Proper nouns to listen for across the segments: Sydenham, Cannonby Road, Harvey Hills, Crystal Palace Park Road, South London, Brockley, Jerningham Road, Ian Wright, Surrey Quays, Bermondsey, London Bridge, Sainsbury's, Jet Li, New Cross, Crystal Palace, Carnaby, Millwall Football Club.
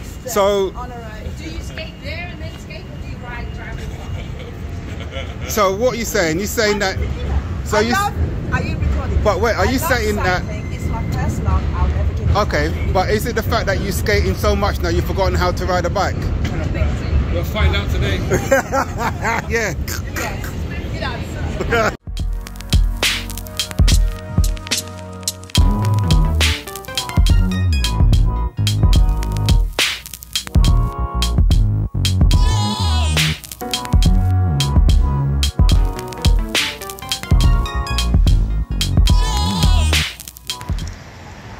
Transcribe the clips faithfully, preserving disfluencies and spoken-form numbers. next step so, on a road. Do you skate there and then skate, or do you ride, drive and walk? So what are you saying? You're saying that... So I you love, are you recording? But wait, are I you saying that... It's my first love I'll ever give. Okay, but is it the fact that you're skating so much now you've forgotten how to ride a bike? We'll find out today. Yeah. Yes. Good answer.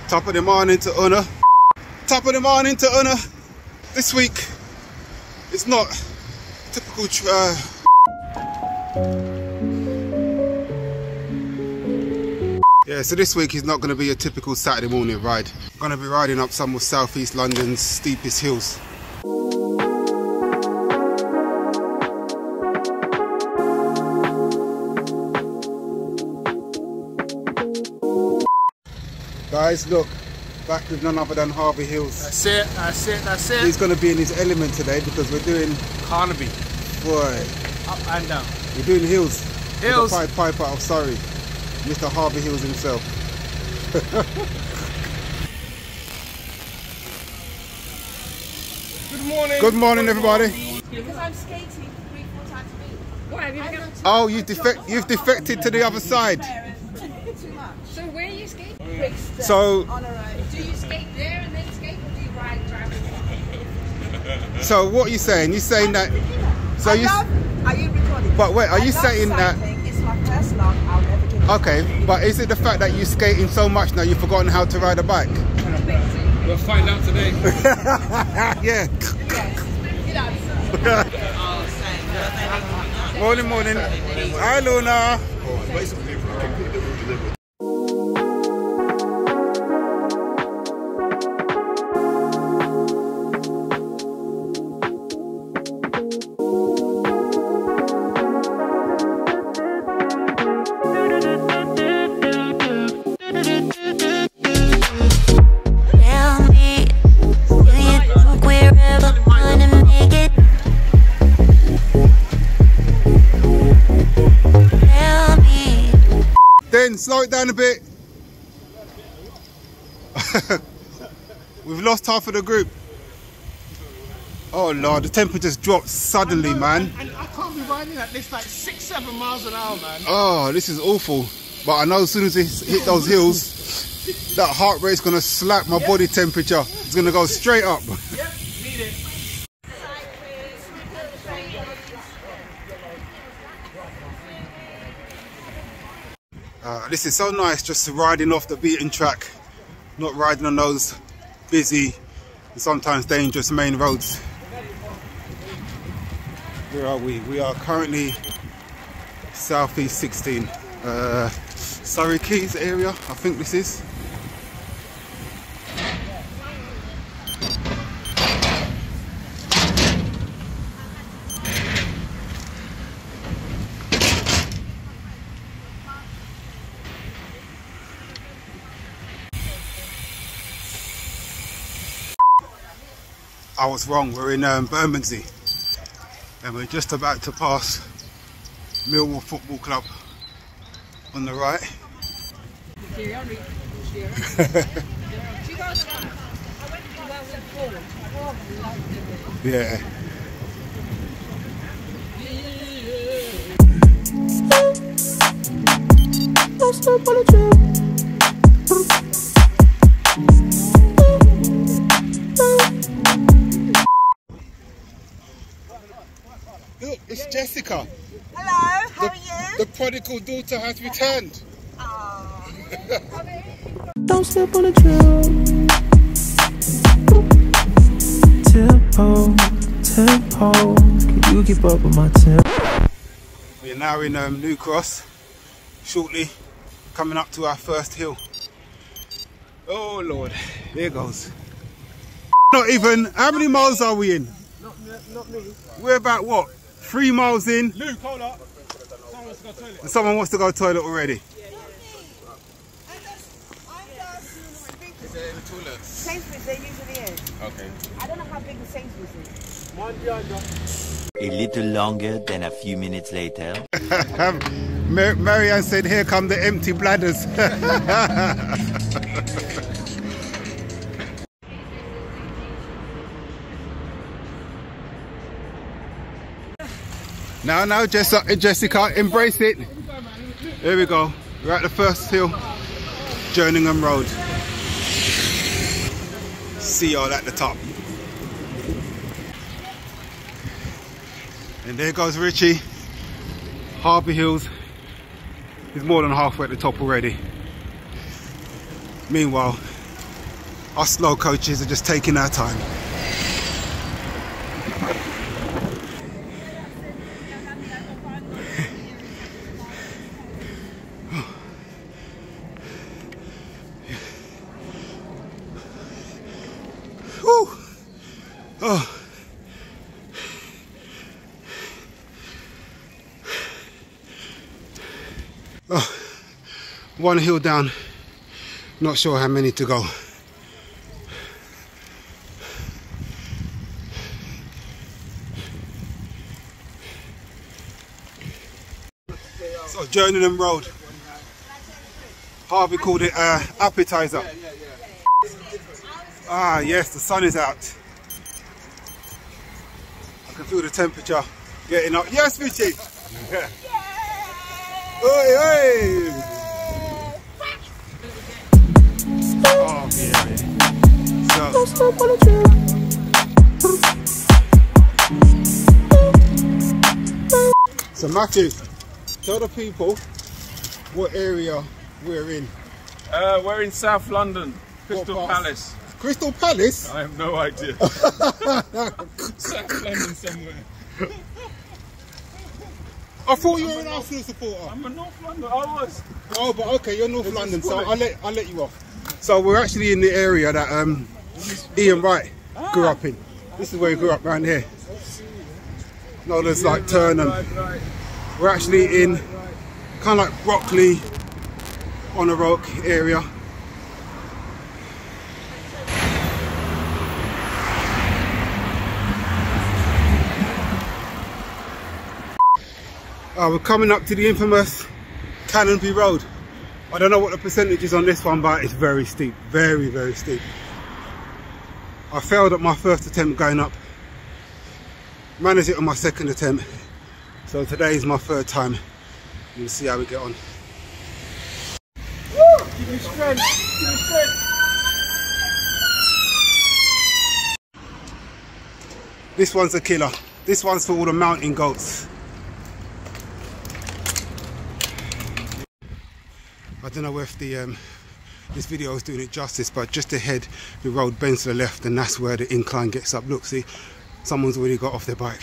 Top of the morning to Una. Top of the morning to Una. This week, it's not typical. Uh... Yeah, so this week is not going to be a typical Saturday morning ride. I'm going to be riding up some of southeast London's steepest hills. Guys, look, back with none other than Harvey Hills. That's it, that's it, that's it. He's going to be in his element today because we're doing... Carnaby. Boy. Up and down. We're doing Hills. Hills. The Pied Piper of Surrey. Mister Harvey Hills himself. Good morning. Good morning, everybody. Because I'm skating three, four times a week. Why have you got... Oh, you defect, you've defected to the other side. So where are you skating? Brixton, so on a road. Do you skate there and then skate, or do you ride, drive and walk? So what are you saying? You're saying I'm that. So I you. Love, are you recording? But wait, are I you saying that? It's my first love I'll ever give. Okay, but is it the fact that you're skating so much now you've forgotten how to ride a bike? We'll find out today. Yeah. Yes. Good answer. Oh, morning, morning. Hi, Luna. Slow it down a bit. We've lost half of the group. Oh Lord, the temper just dropped suddenly, I know, man. And, and I can't be riding at this like six, seven miles an hour, man. Oh, this is awful. But I know as soon as it hit those hills, that heart rate's gonna slap my yep. body temperature. Yep. It's gonna go straight up. Yep, need it. Uh, this is so nice, just riding off the beaten track, not riding on those busy and sometimes dangerous main roads. Where are we? We are currently southeast sixteen, uh, Surrey Quays area, I think this is. I was wrong, we're in um, Bermondsey and we're just about to pass Millwall Football Club on the right. Yeah. It's Jessica. Hello, how the, are you? The prodigal daughter has returned. Don't step on a drill. Tempo, tempo. Can you keep up with my tempo? We are now in um, New Cross. Shortly, coming up to our first hill. Oh Lord, here goes. Not even. How many miles are we in? Not, not me. We're about what? Three miles in. Luke, hold up. Someone wants to go toilet. And someone wants to go toilet already. Yeah, yeah. I'm just, I'm just, is there any toilets? Sainsbury's, there usually is. Okay. I don't know how big the Sainsbury's is. A little longer than a few minutes later. Mar Marianne said, here come the empty bladders. Now, now, Jessica, Jessica, embrace it. Here we go. We're at the first hill, Jerningham Road. See y'all at the top. And there goes Richie. Harvey Hills is more than halfway at the top already. Meanwhile, our slow coaches are just taking our time. One hill down, not sure how many to go. So Jerningham Road, Harvey called it uh, appetizer. Ah yes, the sun is out. I can feel the temperature getting up. Yes, Richie! Yeah. Oi, oi! So, Matthew, tell the people what area we're in. Uh, we're in South London, Crystal Palace. Crystal Palace? I have no idea. South London somewhere. I thought you were an Arsenal supporter. I'm a North London, I was. Oh, but okay, you're North London, so I'll let, I'll let you off. So we're actually in the area that... Um, Ian Wright grew up in. This is where he grew up, around here. No, there's like Turnham. We're actually in kind of like Brockley, on a rock area. Uh, we're coming up to the infamous Cannonby Road. I don't know what the percentage is on this one, but it's very steep, very, very steep. I failed at my first attempt going up, managed it on my second attempt, so today is my third time. We'll see how we get on. Woo! Give me strength! Give me strength! This one's a killer. This one's for all the mountain goats. I don't know if the... Um, this video is doing it justice, but just ahead the road bends to the left and that's where the incline gets up. Look, see, someone's already got off their bike.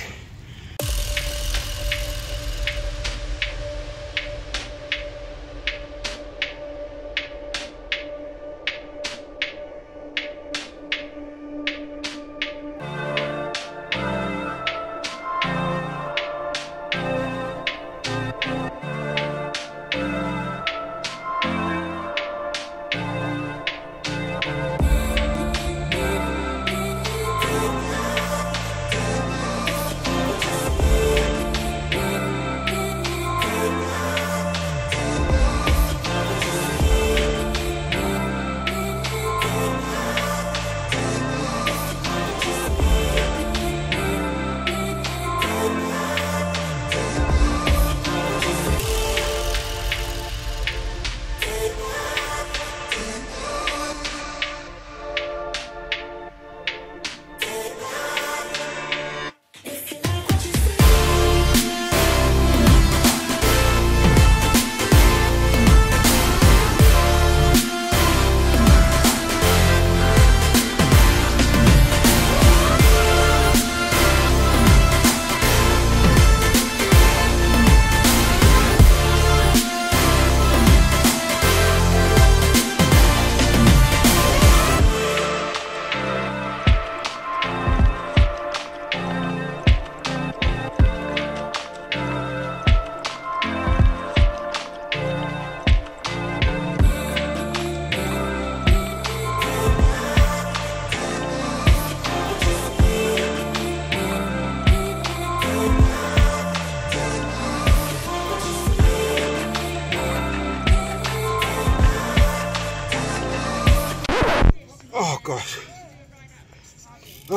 Oh.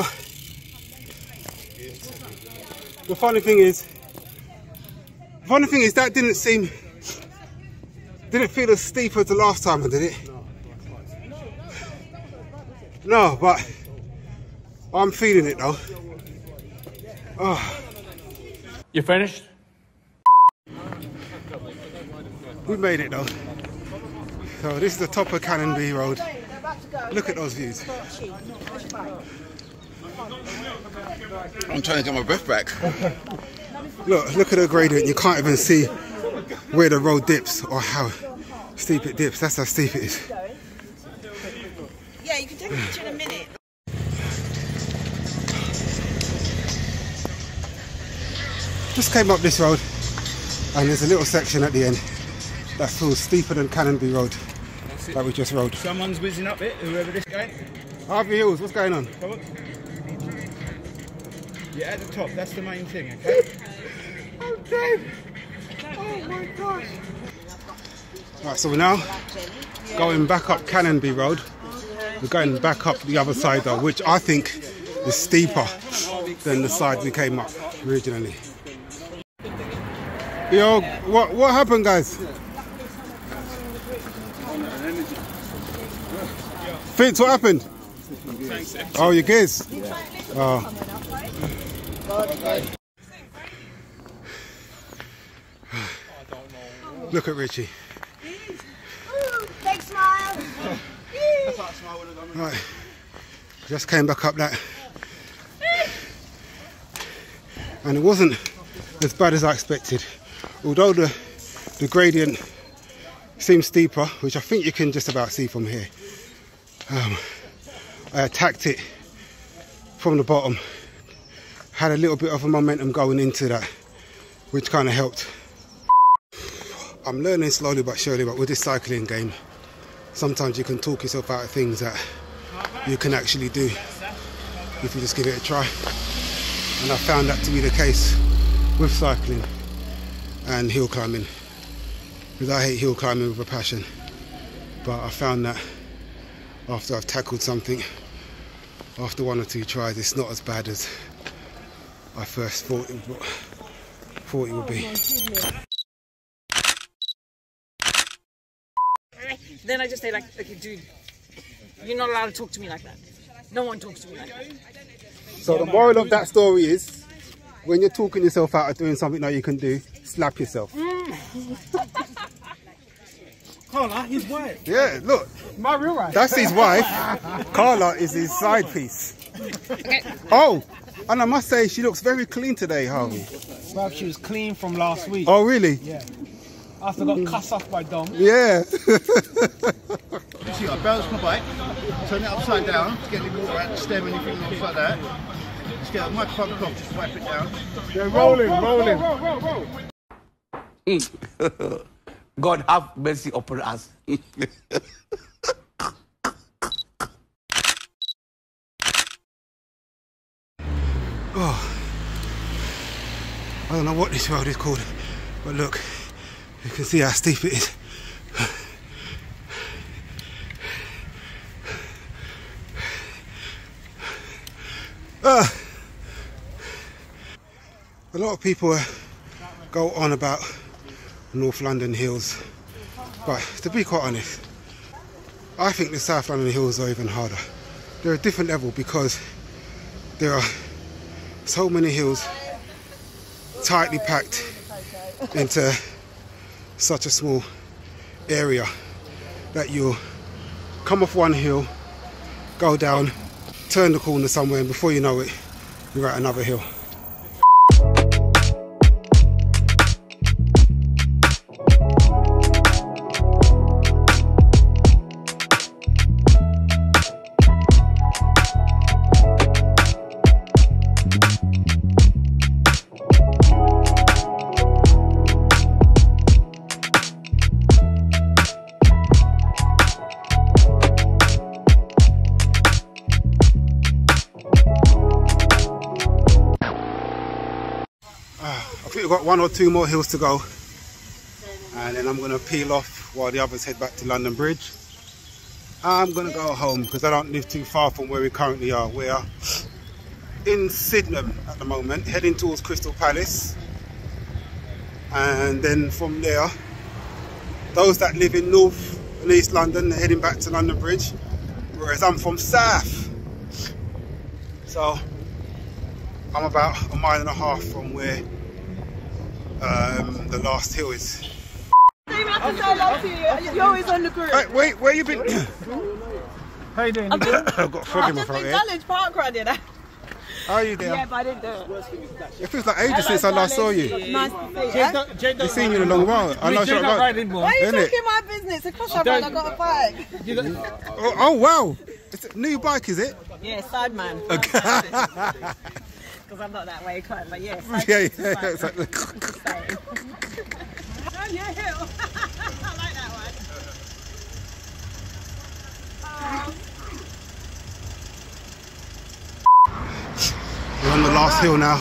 The funny thing is, the funny thing is that didn't seem, didn't feel as steep as the last time I did it. No, but I'm feeling it though. Oh. You finished? We made it though. So this is the top of Cannonby Road. Look at those views. I'm trying to get my breath back. Look, look at the gradient. You can't even see where the road dips or how steep it dips. That's how steep it is. Yeah, you can take a picture in a minute. Just came up this road and there's a little section at the end that feels steeper than Cannonby Road that we just rode. Someone's whizzing up it, whoever this guy. Harvey Hills, what's going on? Come on. Yeah, at the top, that's the main thing, okay? I'm dead! Oh my gosh! Right, so we're now going back up Cannonby Road. We're going back up the other side though, which I think is steeper than the side we came up originally. Yo, what, what happened, guys? Fitz, what happened? Oh, you guys? Oh. Look at Richie. Big smile. Right. Just came back up that. And it wasn't as bad as I expected. Although the, the gradient seems steeper, which I think you can just about see from here. Um, I attacked it from the bottom, had a little bit of a momentum going into that, which kind of helped. I'm learning slowly but surely, but with this cycling game, sometimes you can talk yourself out of things that you can actually do if you just give it a try. And I found that to be the case with cycling and hill climbing, because I hate hill climbing with a passion, but I found that after I've tackled something, after one or two tries, it's not as bad as I first thought it would, thought it would be. Then I just say like, okay, dude, you're not allowed to talk to me like that. No one talks to me like that. So the moral of that story is, when you're talking yourself out of doing something that you can do, slap yourself. Mm. Carla, his wife. Yeah, look. My real wife. That's his wife. Carla is his side piece. Oh, and I must say she looks very clean today, Harvey. Well, she was clean from last week. Oh, really? Yeah. After mm. got cussed off by Dom. Yeah. You see, I bounced my bike, turn it upside down, get the water out, stem anything else like that. Just get my plug off, just wipe it down. They're rolling, roll, rolling. Roll, roll, roll, roll. God have mercy upon us. Oh, I don't know what this road is called, but look, you can see how steep it is. uh, a lot of people go on about North London hills, but to be quite honest, I think the South London hills are even harder. They're a different level because there are so many hills tightly packed into such a small area that you'll come off one hill, go down, turn the corner somewhere, and before you know it, you're at another hill. We've got one or two more hills to go and then I'm going to peel off while the others head back to London Bridge. I'm going to go home because I don't live too far from where we currently are. We are in Sydenham at the moment, heading towards Crystal Palace, and then from there, those that live in North and East London are heading back to London Bridge, whereas I'm from South, so I'm about a mile and a half from where um, the last hill is. You're always on the group. Hey, wait, where you been? How you doing? I've, been, I've got a frog in my throat here. I've just been park riding. How are you there? Yeah, but I didn't do it. It feels like ages since I last saw you. Nice to see you. We've seen you in a long while. I know you're not riding more. Why are you talking my business? Of course I ride, I got a bike. Oh, oh wow. It's a new bike, is it? Yeah, Sideman. Because I'm not that way, quite, but yeah. Yeah, yeah, yeah. It's like oh, yeah, hill. I like that one. We're on the last hill now.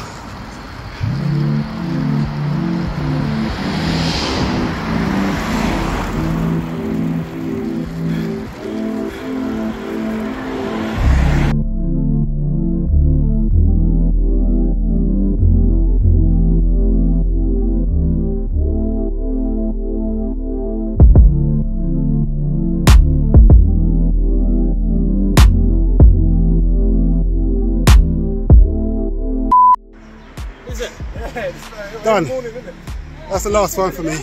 Done. That's the last one for me.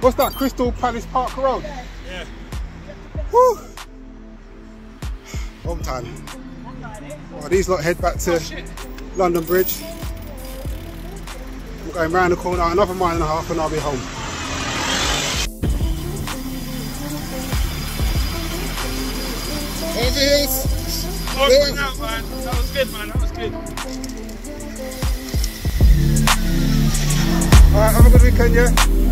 What's that? Crystal Palace Park Road? Yeah. Woo! Home time. Right, these lot head back to oh, London Bridge. I'm going round the corner, another mile and a half, and I'll be home. Harvey Hills. Oh, yeah. Out, man. That was good, man. That was good. Alright, have a good weekend, yeah?